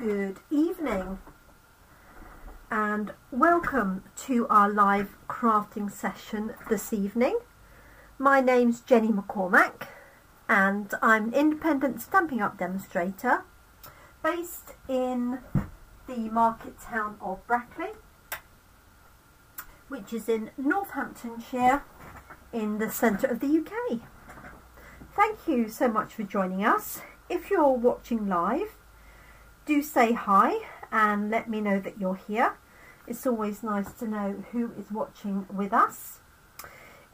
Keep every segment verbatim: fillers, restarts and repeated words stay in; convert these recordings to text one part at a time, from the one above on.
Good evening and welcome to our live crafting session this evening. My name's Jenny McCormack and I'm an independent Stampin' Up! Demonstrator based in the market town of Brackley, which is in Northamptonshire in the centre of the U K. Thank you so much for joining us. If you're watching live, do say hi and let me know that you're here. It's always nice to know who is watching with us.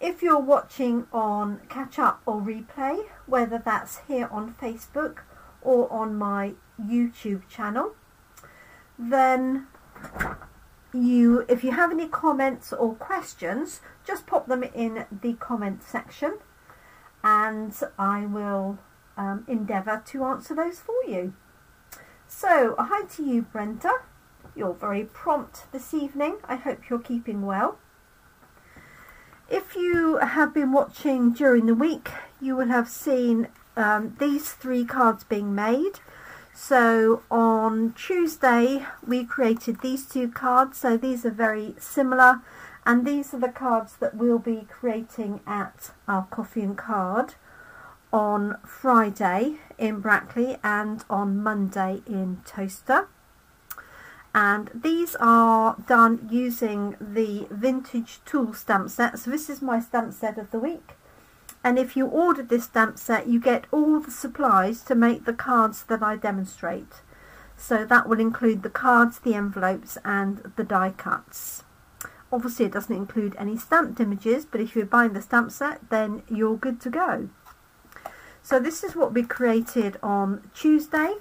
If you're watching on catch up or replay, whether that's here on Facebook or on my YouTube channel, then you, if you have any comments or questions, just pop them in the comment section and I will um, endeavour to answer those for you. So, hi to you, Brenda. You're very prompt this evening. I hope you're keeping well. If you have been watching during the week, you will have seen um, these three cards being made. So on Tuesday, we created these two cards. So these are very similar. And these are the cards that we'll be creating at our coffee and card on Friday in Brackley and on Monday in Toaster, and these are done using the Vintage Tools stamp set. So this is my stamp set of the week, and if you order this stamp set you get all the supplies to make the cards that I demonstrate, so that will include the cards, the envelopes and the die cuts. Obviously it doesn't include any stamped images, but if you're buying the stamp set then you're good to go. So this is what we created on Tuesday.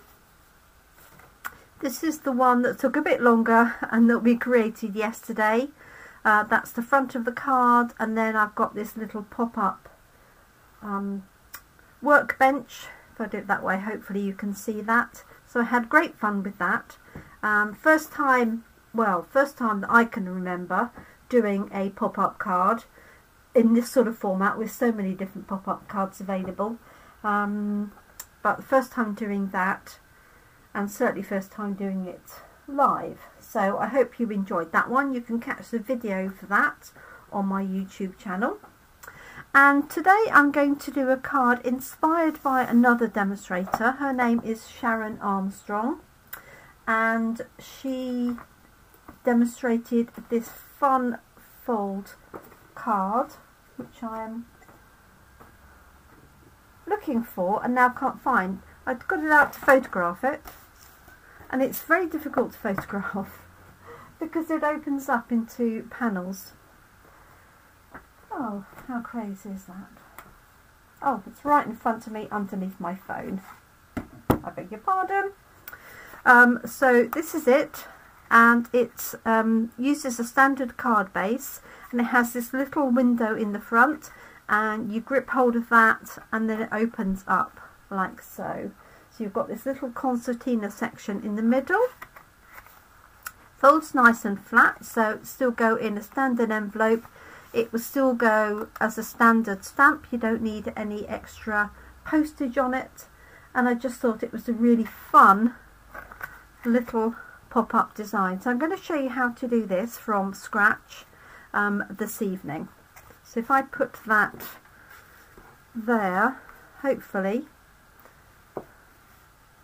This is the one that took a bit longer and that we created yesterday. Uh, that's the front of the card, and then I've got this little pop-up um, workbench. If I do it that way, hopefully you can see that. So I had great fun with that. Um, first time, well, first time that I can remember doing a pop-up card in this sort of format with so many different pop-up cards available. Um, but first time doing that, and certainly first time doing it live. So I hope you enjoyed that one. You can catch the video for that on my YouTube channel. And today I'm going to do a card inspired by another demonstrator. Her name is Sharon Armstrong, and she demonstrated this fun fold card, which I am looking for and now can't find. I've got it out to photograph it, and it's very difficult to photograph because it opens up into panels. Oh, how crazy is that? Oh, it's right in front of me underneath my phone. I beg your pardon. Um, so this is it, and it um, uses a standard card base, and it has this little window in the front, and you grip hold of that and then it opens up like so. So you've got this little concertina section in the middle, folds nice and flat, so it still go in a standard envelope, it will still go as a standard stamp, you don't need any extra postage on it, and I just thought it was a really fun little pop-up design. So I'm going to show you how to do this from scratch um, this evening. So if I put that there, hopefully,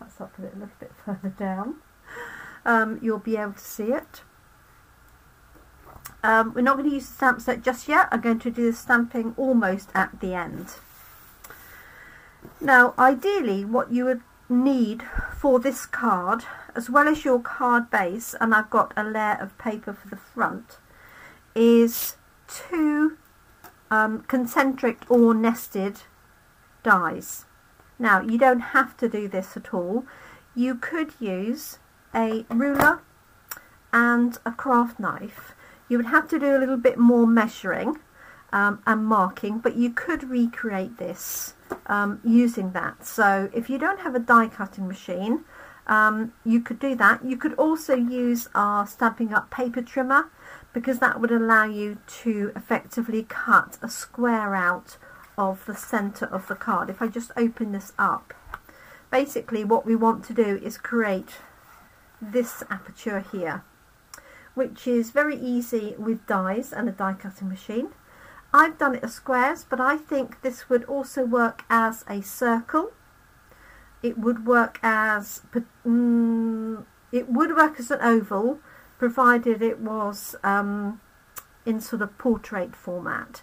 let's put it a little bit further down, um, you'll be able to see it. Um, we're not going to use the stamp set just yet. I'm going to do the stamping almost at the end. Now, ideally, what you would need for this card, as well as your card base, and I've got a layer of paper for the front, is two Um, concentric or nested dies. Now you don't have to do this at all. You could use a ruler and a craft knife. You would have to do a little bit more measuring um, and marking, but you could recreate this um, using that. So if you don't have a die cutting machine, um, you could do that. You could also use our Stampin' Up! Paper trimmer, because that would allow you to effectively cut a square out of the centre of the card. If I just open this up, basically what we want to do is create this aperture here, which is very easy with dies and a die cutting machine. I've done it as squares, but I think this would also work as a circle. It would work as mm, it would work as an oval, provided it was um, in sort of portrait format.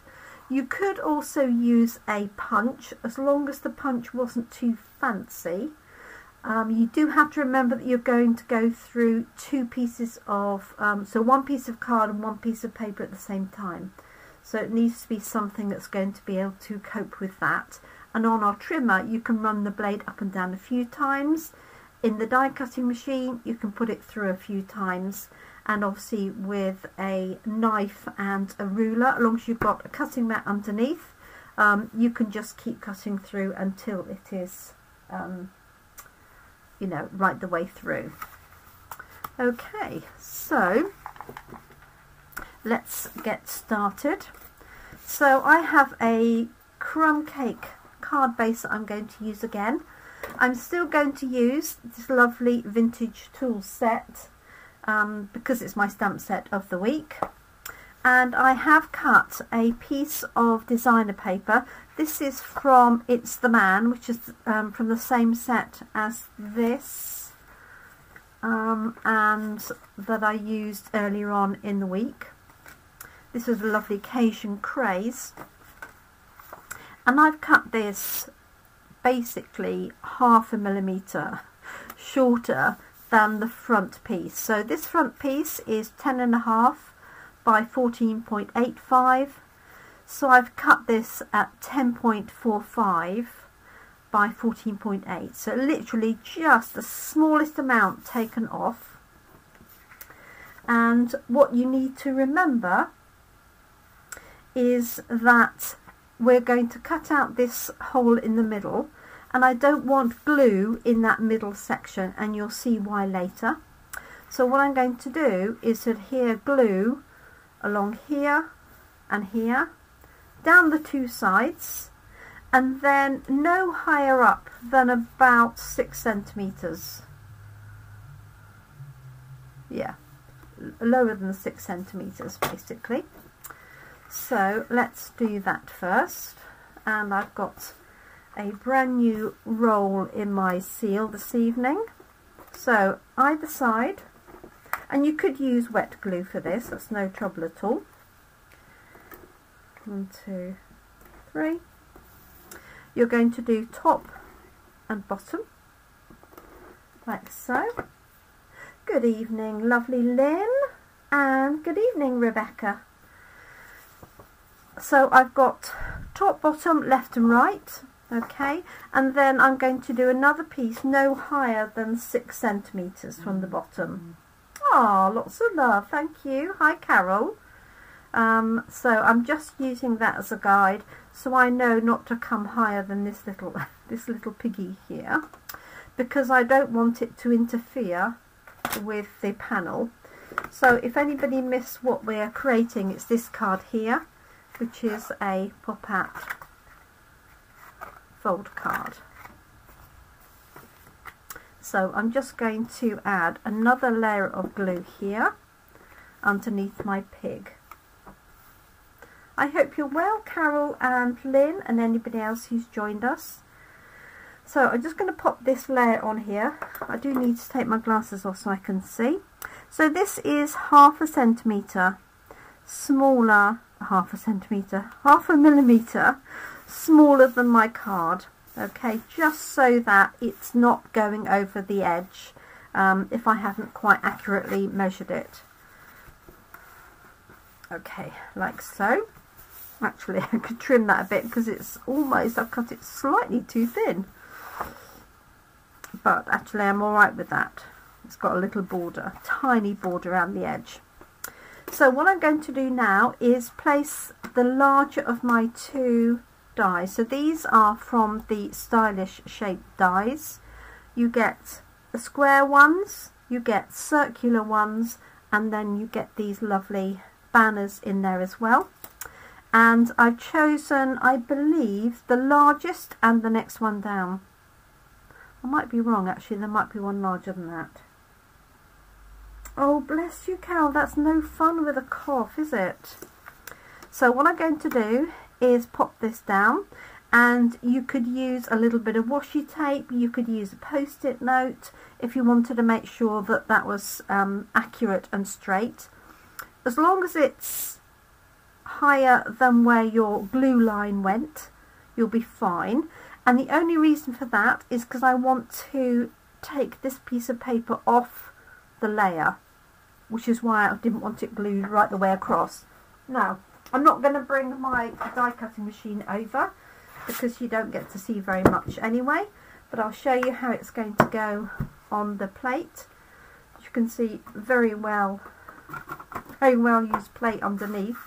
You could also use a punch, as long as the punch wasn't too fancy. Um, you do have to remember that you're going to go through two pieces of, um, so one piece of card and one piece of paper at the same time. So it needs to be something that's going to be able to cope with that. And on our trimmer, you can run the blade up and down a few times. In the die cutting machine, you can put it through a few times. And obviously with a knife and a ruler, as long as you've got a cutting mat underneath, um, you can just keep cutting through until it is, um, you know, right the way through. Okay, so let's get started. So I have a crumb cake card base that I'm going to use again. I'm still going to use this lovely Vintage Tools set, Um, because it's my stamp set of the week, and I have cut a piece of designer paper. This is from It's the Man, which is um, from the same set as this, um, and that I used earlier on in the week. This is a lovely Cajun Craze, and I've cut this basically half a millimetre shorter than the front piece. So this front piece is ten and a half by fourteen point eight five, so I've cut this at ten point four five by fourteen point eight, so literally just the smallest amount taken off. And what you need to remember is that we're going to cut out this hole in the middle, and I don't want glue in that middle section, and you'll see why later. So what I'm going to do is adhere glue along here and here, down the two sides, and then no higher up than about six centimetres. Yeah, lower than six centimetres basically. So let's do that first. And I've got a brand new roll in my seal this evening, so either side, and you could use wet glue for this, that's no trouble at all. One, two, three. You're going to do top and bottom like so. Good evening, lovely Lynn, and good evening, Rebecca. So I've got top, bottom, left and right. Okay, and then I'm going to do another piece no higher than six centimetres from the bottom. Ah, lots of love, thank you. Hi, Carol. Um, so I'm just using that as a guide, so I know not to come higher than this little this little piggy here, because I don't want it to interfere with the panel. So if anybody missed what we're creating, it's this card here, which is a pop-out fold card. So I'm just going to add another layer of glue here underneath my pig. I hope you're well, Carol and Lynn, and anybody else who's joined us. So I'm just going to pop this layer on here. I do need to take my glasses off so I can see. So this is half a centimetre smaller, half a centimetre, half a millimetre smaller than my card. Okay, just so that it's not going over the edge um, if I haven't quite accurately measured it. Okay, like so. Actually, I could trim that a bit, because it's almost, I've cut it slightly too thin, but actually I'm all right with that. It's got a little border, tiny border around the edge. So what I'm going to do now is place the larger of my two dies. So these are from the Stylish Shapes Dies. You get the square ones, you get circular ones, and then you get these lovely banners in there as well. And I've chosen, I believe, the largest and the next one down. I might be wrong, actually. There might be one larger than that. Oh, bless you, Cal, that's no fun with a cough, is it? So what I'm going to do is pop this down, and you could use a little bit of washi tape, you could use a post-it note if you wanted to make sure that that was um, accurate and straight. As long as it's higher than where your glue line went, you'll be fine. And the only reason for that is because I want to take this piece of paper off the layer, which is why I didn't want it glued right the way across. Now, I'm not going to bring my die cutting machine over because you don't get to see very much anyway, but I'll show you how it's going to go on the plate. As you can see, very well, very well used plate underneath.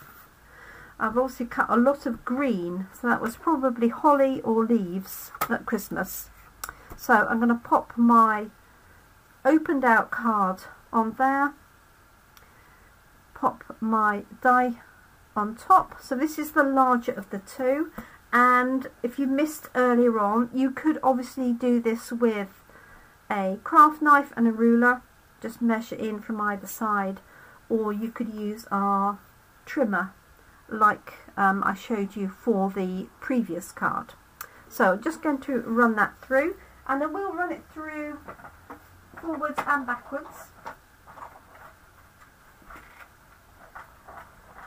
I've also cut a lot of green, so that was probably holly or leaves at Christmas. So I'm going to pop my opened out card on there, pop my die on top. So this is the larger of the two, and if you missed earlier on, you could obviously do this with a craft knife and a ruler, just measure in from either side, or you could use our trimmer like um, I showed you for the previous card. So just going to run that through, and then we'll run it through forwards and backwards,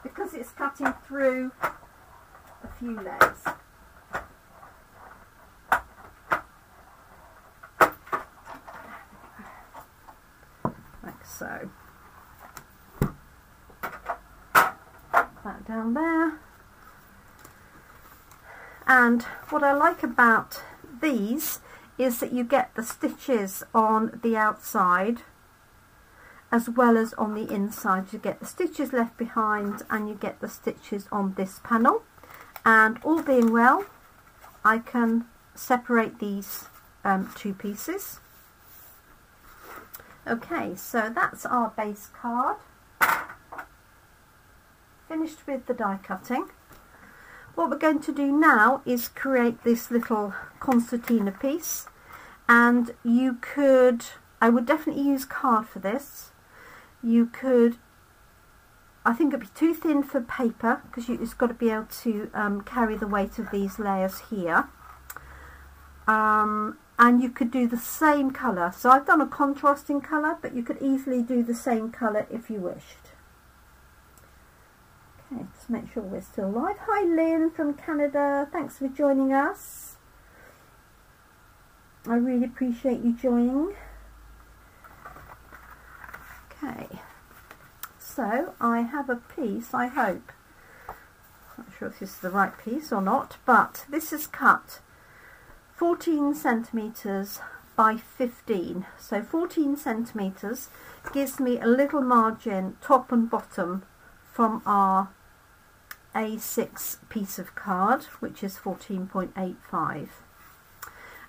because it's cutting through a few layers. Like so. That down there. And what I like about these is that you get the stitches on the outside as well as on the inside. You get the stitches left behind, and you get the stitches on this panel, and all being well, I can separate these um, two pieces. Okay, so that's our base card, finished with the die cutting. What we're going to do now is create this little concertina piece, and you could, I would definitely use card for this. You could, I think it'd be too thin for paper because you, it's got to be able to um, carry the weight of these layers here. Um, and you could do the same colour. So I've done a contrasting colour, but you could easily do the same colour if you wished. Let's make sure we're still live. Hi Lynn from Canada, thanks for joining us. I really appreciate you joining. Okay, so I have a piece, I hope. Not sure if this is the right piece or not, but this is cut fourteen centimetres by fifteen. So fourteen centimetres gives me a little margin top and bottom from our A six piece of card, which is fourteen point eight five,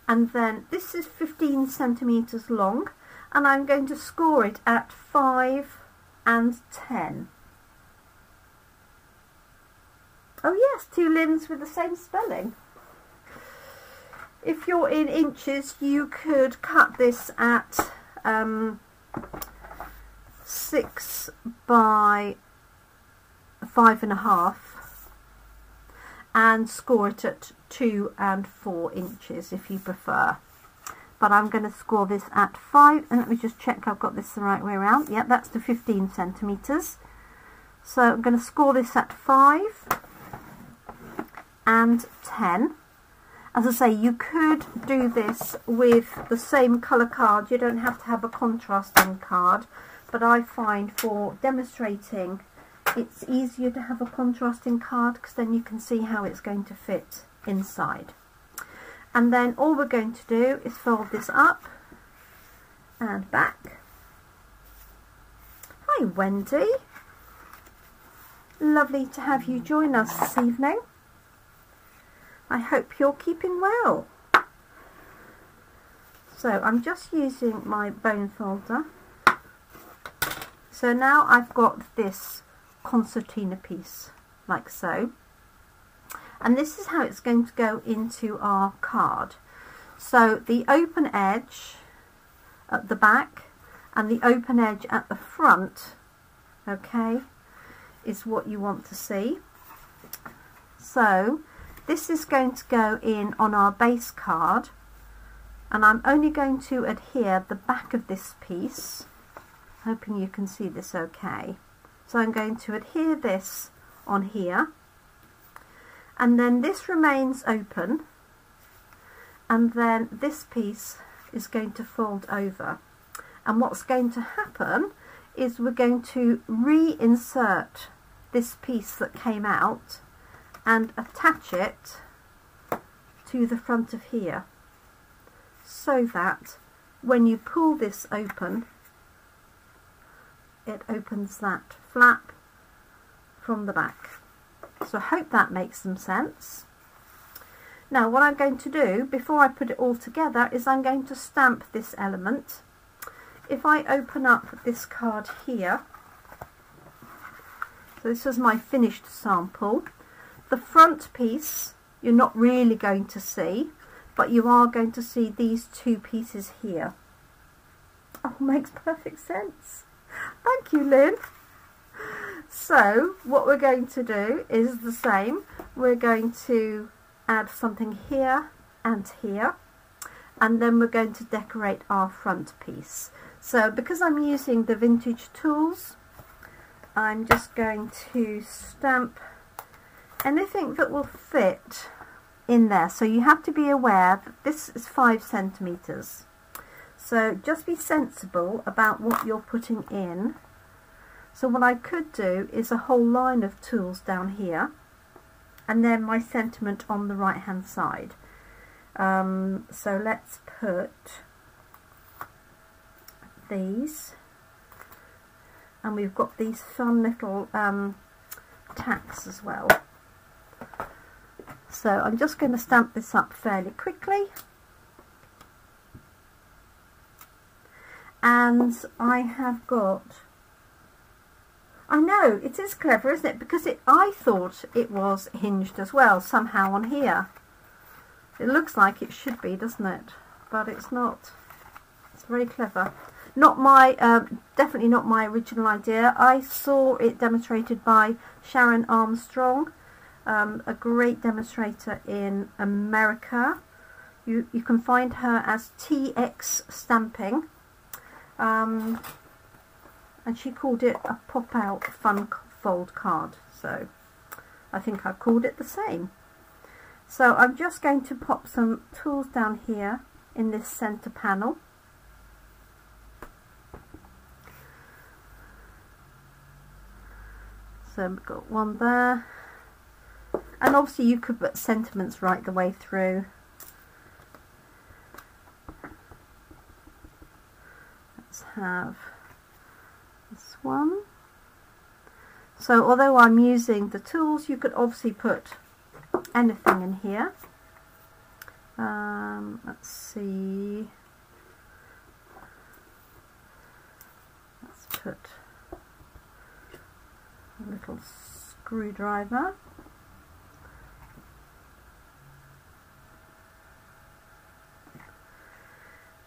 and then this is fifteen centimeters long, and I'm going to score it at five and ten. Oh yes, two limbs with the same spelling. If you're in inches, you could cut this at um, six by five and a half and score it at two and four inches if you prefer, but I'm going to score this at five, and let me just check I've got this the right way around. Yep, that's the fifteen centimeters. So I'm going to score this at five and ten. As I say, you could do this with the same colour card, you don't have to have a contrasting card, but I find for demonstrating it's easier to have a contrasting card because then you can see how it's going to fit inside. And then all we're going to do is fold this up and back. Hi Wendy, lovely to have you join us this evening. I hope you're keeping well. So I'm just using my bone folder. So now I've got this concertina piece like so, and this is how it's going to go into our card. So the open edge at the back, and the open edge at the front, okay, is what you want to see. So this is going to go in on our base card, and I'm only going to adhere the back of this piece, hoping you can see this okay. So I'm going to adhere this on here, and then this remains open, and then this piece is going to fold over. And what's going to happen is we're going to reinsert this piece that came out and attach it to the front of here, so that when you pull this open, it opens that flap from the back. So I hope that makes some sense. Now what I'm going to do before I put it all together is I'm going to stamp this element. If I open up this card here, so this is my finished sample. The front piece you're not really going to see, but you are going to see these two pieces here. Oh, makes perfect sense. Thank you, Lynn. So what we're going to do is the same. We're going to add something here and here, and then we're going to decorate our front piece. So because I'm using the Vintage Tools, I'm just going to stamp anything that will fit in there. So you have to be aware that this is five centimeters. So just be sensible about what you're putting in. So what I could do is a whole line of tools down here, and then my sentiment on the right hand side. Um, so let's put these, and we've got these fun little um, tacks as well. So I'm just going to stamp this up fairly quickly, and I have got, I know it is clever, isn't it, because it, I thought it was hinged as well somehow on here. It looks like it should be, doesn't it? But it's not. It's very clever. Not my, um, definitely not my original idea. I saw it demonstrated by Sharon Armstrong, um, a great demonstrator in America. You you can find her as T X Stamping, um, and she called it a pop-out fun fold card. So I think I called it the same. So I'm just going to pop some tools down here in this centre panel. So we've got one there, and obviously you could put sentiments right the way through. Let's have this one. So although I'm using the tools, you could obviously put anything in here. Um, let's see. Let's put a little screwdriver.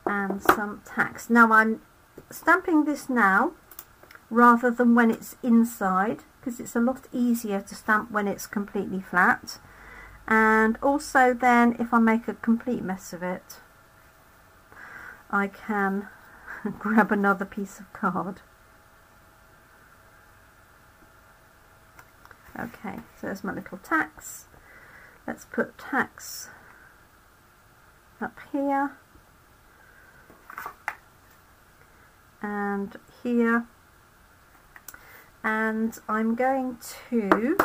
And some tacks. Now I'm stamping this now rather than when it's inside, because it's a lot easier to stamp when it's completely flat. And also then if I make a complete mess of it, I can grab another piece of card. Okay, so there's my little tacks. Let's put tacks up here and here, and I'm going to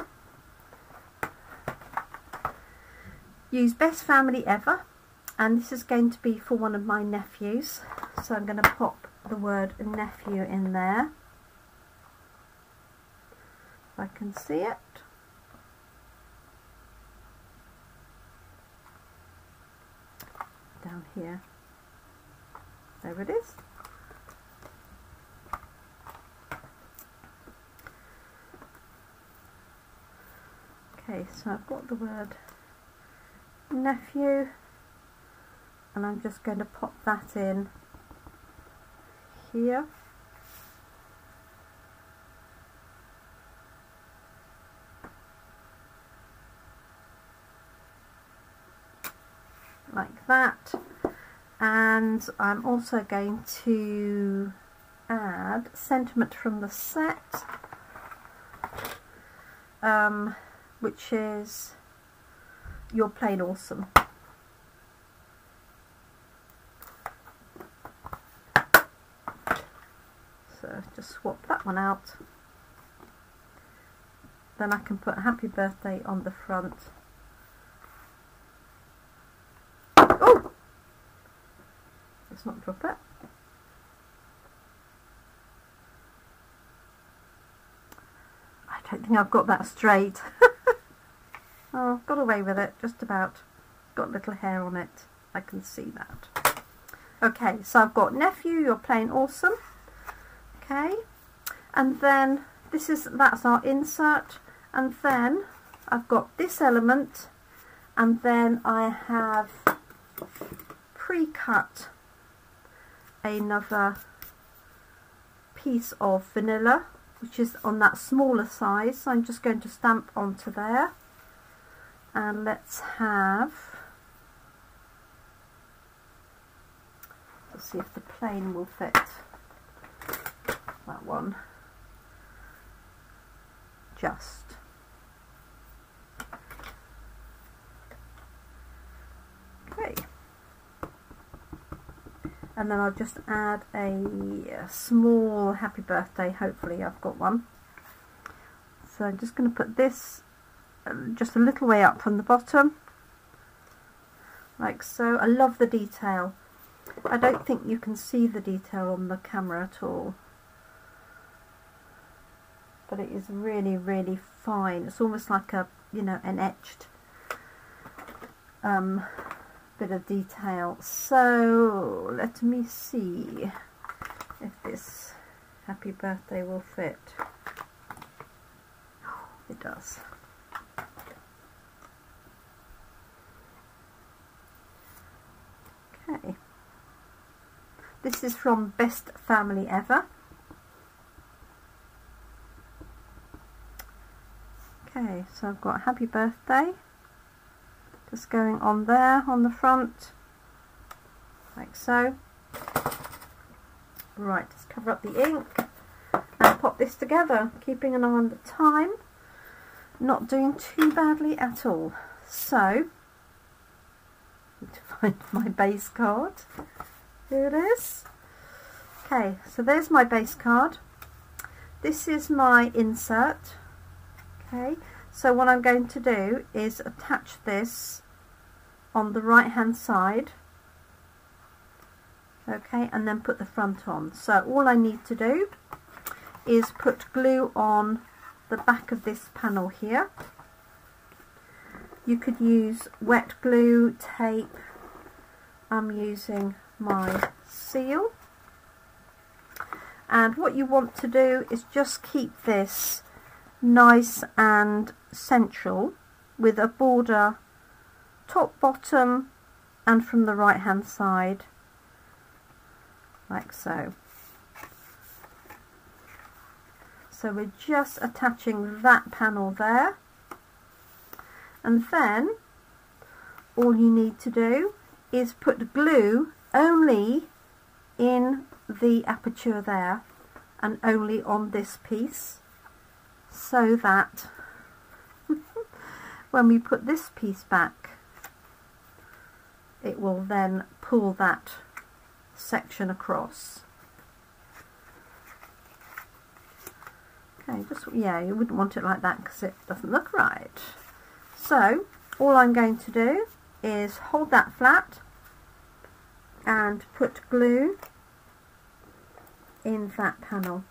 use Best Family Ever, and this is going to be for one of my nephews. So I'm going to pop the word nephew in there, if I can see it. Down here. There it is. Okay, so I've got the word nephew, and I'm just going to pop that in here. Like that. And I'm also going to add sentiment from the set, um, which is You're Plain Awesome. So just swap that one out. Then I can put Happy Birthday on the front. Oh! Let's not drop it. I don't think I've got that straight. Oh, got away with it, just about. Got little hair on it. I can see that. Okay, so I've got Nephew, You're Plain Awesome. Okay, and then this is that's our insert, and then I've got this element, and then I have pre-cut another piece of vanilla, which is on that smaller size, so I'm just going to stamp onto there. And let's have, let's see if the plane will fit that one. Just okay, and then I'll just add a small Happy Birthday. Hopefully I've got one, so I'm just going to put this just a little way up from the bottom, like so. I love the detail. I don't think you can see the detail on the camera at all, but it is really, really fine. It's almost like a, you know, an etched um, bit of detail. So let me see if this Happy Birthday will fit. It does. Okay. This is from Best Family Ever. Okay, so I've got Happy Birthday just going on there on the front, like so. Right, let's cover up the ink and pop this together, keeping an eye on the time. Not doing too badly at all. So, I need to find my base card. Here it is. Okay, so there's my base card. This is my insert. Okay, so what I'm going to do is attach this on the right hand side, okay, and then put the front on. So all I need to do is put glue on the back of this panel here. You could use wet glue, tape. I'm using my seal, and what you want to do is just keep this nice and central with a border top, bottom, and from the right hand side, like so. So we're just attaching that panel there, and then all you need to do is put glue only in the aperture there and only on this piece, so that when we put this piece back, it will then pull that section across. Okay, just, yeah, you wouldn't want it like that because it doesn't look right. So all I'm going to do is hold that flat and put glue in that panel.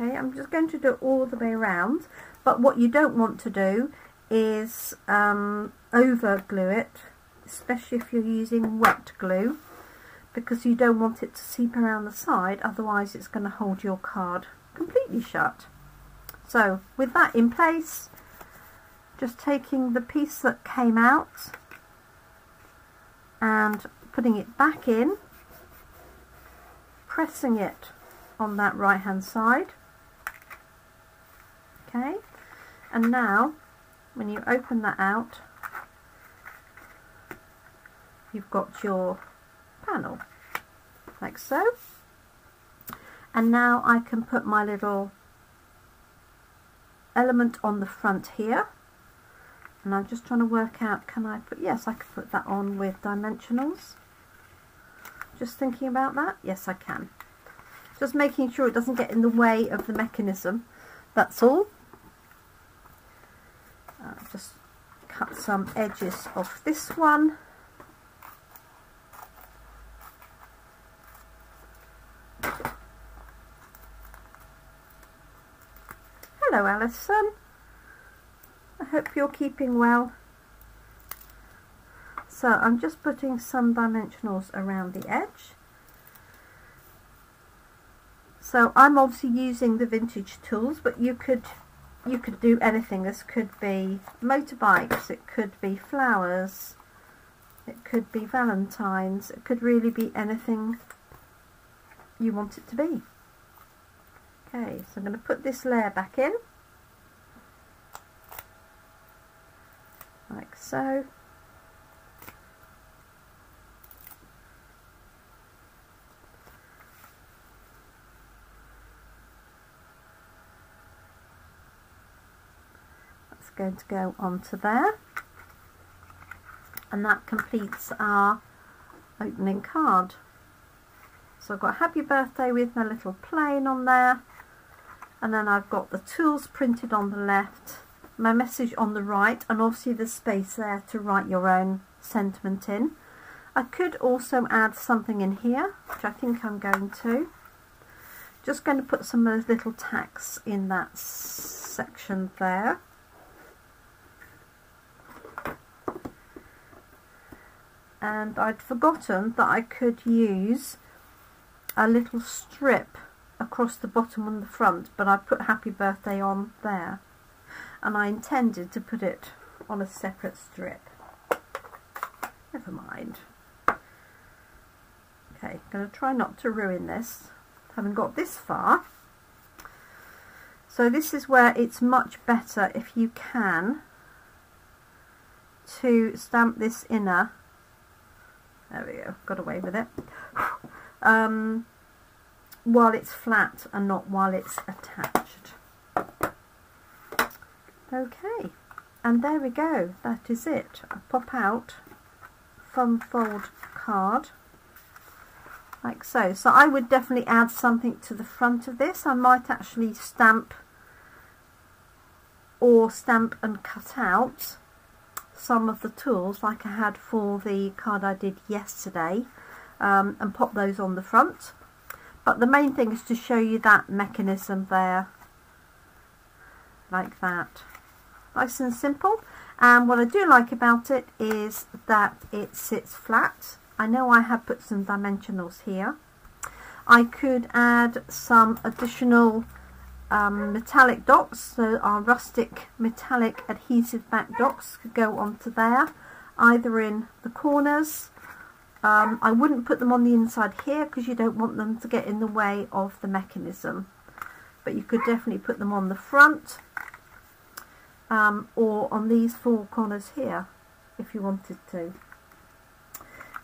I'm just going to do it all the way around, but what you don't want to do is um, over glue it, especially if you're using wet glue, because you don't want it to seep around the side, otherwise it's going to hold your card completely shut. So with that in place, just taking the piece that came out and putting it back in, pressing it on that right hand side. Okay, and now when you open that out, you've got your panel like so, and now I can put my little element on the front here, and I'm just trying to work out, can I put, yes I can put that on with dimensionals, just thinking about that, yes I can, just making sure it doesn't get in the way of the mechanism, that's all. Uh, just cut some edges off this one. Hello Alison, I hope you're keeping well. So I'm just putting some dimensionals around the edge. So I'm obviously using the Vintage Tools, but you could you could do anything. This could be motorbikes, it could be flowers, it could be Valentine's, it could really be anything you want it to be. Okay, so I'm going to put this layer back in, like so. That's going to go onto there, and that completes our opening card. So I've got Happy Birthday with my little plane on there. And then I've got the tools printed on the left, my message on the right, and obviously there's space there to write your own sentiment in. I could also add something in here, which I think I'm going to. Just going to put some of those little tacks in that section there. And I'd forgotten that I could use a little strip across the bottom and the front, but I put Happy Birthday on there, and I intended to put it on a separate strip. Never mind. Okay, I'm going to try not to ruin this, having got this far. So this is where it's much better, if you can, to stamp this inner. There we go, got away with it. Um, while it's flat and not while it's attached. Okay, and there we go, that is it. I pop out fun fold card like so. So I would definitely add something to the front of this. I might actually stamp or stamp and cut out some of the tools like I had for the card I did yesterday. Um, and pop those on the front, but the main thing is to show you that mechanism there, like that, nice and simple. And what I do like about it is that it sits flat. I know I have put some dimensionals here. I could add some additional um, metallic dots, so our rustic metallic adhesive back dots could go onto there, either in the corners. Um, I wouldn't put them on the inside here because you don't want them to get in the way of the mechanism, but you could definitely put them on the front um, or on these four corners here if you wanted to.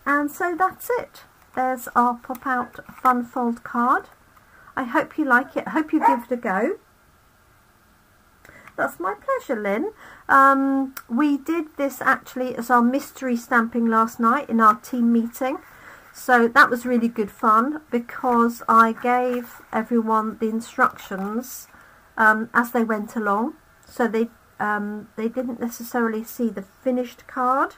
And so that's it. There's our pop out fun fold card. I hope you like it. I hope you give it a go. That's my pleasure, Lynn. Um, we did this actually as our mystery stamping last night in our team meeting. So that was really good fun because I gave everyone the instructions um, as they went along. So they, um, they didn't necessarily see the finished card.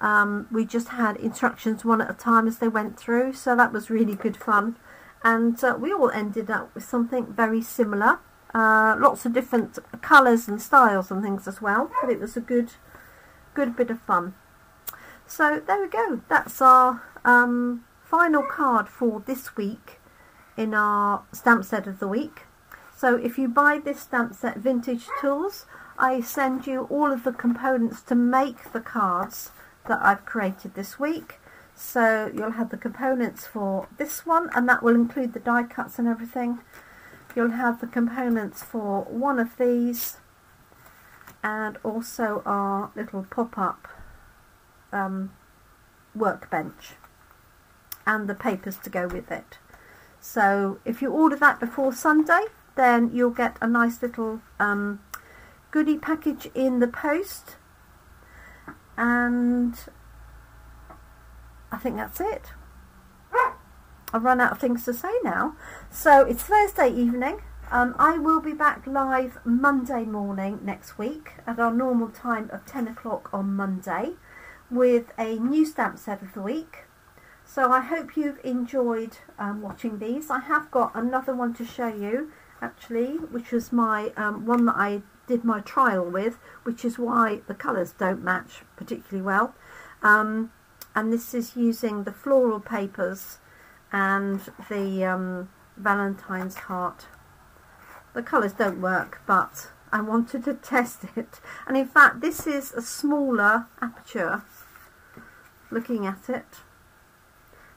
Um, we just had instructions one at a time as they went through. So that was really good fun. And uh, we all ended up with something very similar. Uh, lots of different colours and styles and things as well, but it was a good good bit of fun. So there we go, that's our um, final card for this week in our stamp set of the week. So if you buy this stamp set, Vintage Tools, I send you all of the components to make the cards that I've created this week. So you'll have the components for this one, and that will include the die cuts and everything. You'll have the components for one of these, and also our little pop-up um, workbench, and the papers to go with it. So if you order that before Sunday, then you'll get a nice little um, goodie package in the post. And I think that's it. I've run out of things to say now. So it's Thursday evening. Um, I will be back live Monday morning next week at our normal time of ten o'clock on Monday with a new stamp set of the week. So I hope you've enjoyed um, watching these. I have got another one to show you, actually, which was my um, one that I did my trial with, which is why the colours don't match particularly well. Um, and this is using the floral papers and the um, Valentine's heart. The colours don't work, but I wanted to test it. And in fact, this is a smaller aperture. Looking at it,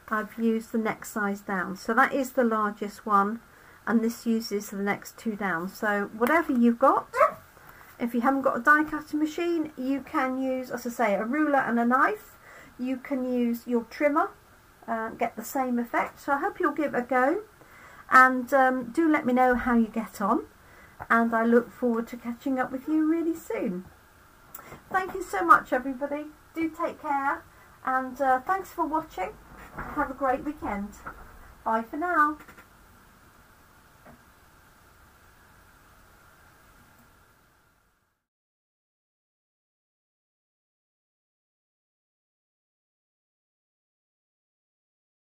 I've used the next size down. So that is the largest one, and this uses the next two down. So whatever you've got, if you haven't got a die cutting machine, you can use, as I say, a ruler and a knife. You can use your trimmer, uh, get the same effect. So I hope you'll give it a go, and um, do let me know how you get on, and I look forward to catching up with you really soon. Thank you so much, everybody. Do take care, and uh, thanks for watching. Have a great weekend. Bye for now.